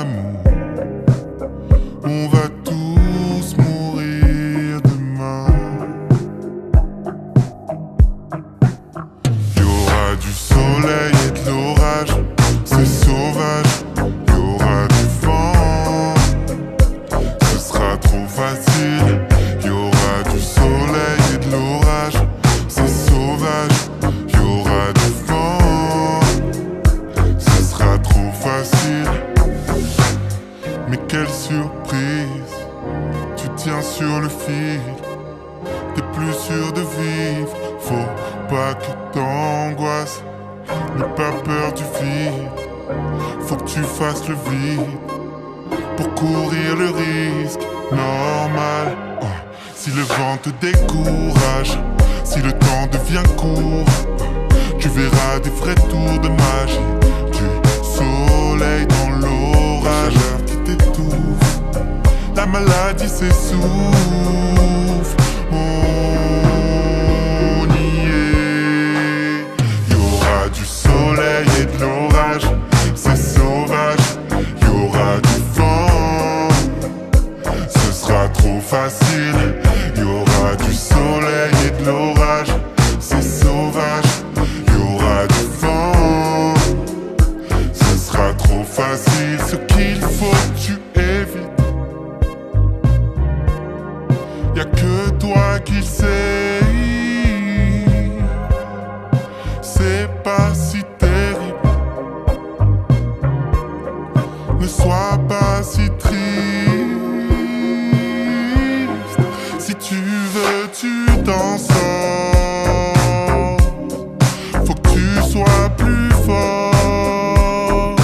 amour. On va tous mourir demain. Il y aura du soleil et de l'orage, c'est sauvage. Il y aura du vent, ce sera trop facile. Il y aura du soleil et de l'orage, c'est sauvage. Il y aura du vent, ce sera trop facile. Mais quelle surprise, tu tiens sur le fil. T'es plus sûr de vivre, faut pas que t'angoisses. N'aie pas peur du vide, faut que tu fasses le vide pour courir le risque normal. Si le vent te décourage, si le temps devient court, tu verras des vrais tours de magie, du soleil dans l'orage. La maladie s'essouffle, on y est. Il y aura du soleil et de l'orage, c'est sauvage. Il y aura du vent, ce sera trop facile. Il y aura du soleil et de l'orage, c'est sauvage. Il y aura du vent, ce sera trop facile. Ce qu'il faut, tu évites. Y'a que toi qui le sais. C'est pas si terrible, ne sois pas si triste. Si tu veux, tu t'en sors. Faut que tu sois plus fort.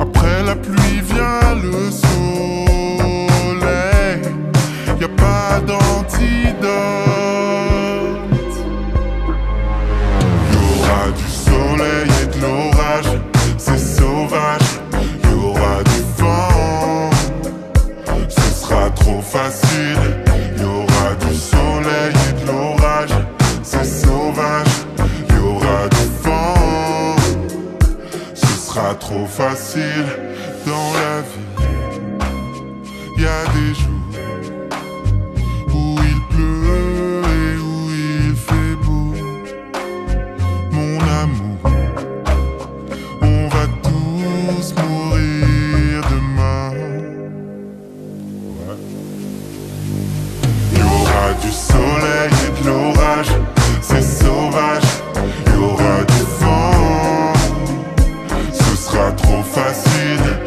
Après la pluie vient le soleil. Y'a pas d'antidote. Y'aura du soleil et de l'orage, c'est sauvage. Y'aura du vent, ce sera trop facile. Y'aura du soleil et de l'orage, c'est sauvage. Y'aura du vent, ce sera trop facile. Dans la vie, y'a des jours du soleil et de l'orage, c'est sauvage. Il y aura du vent, ce sera trop facile.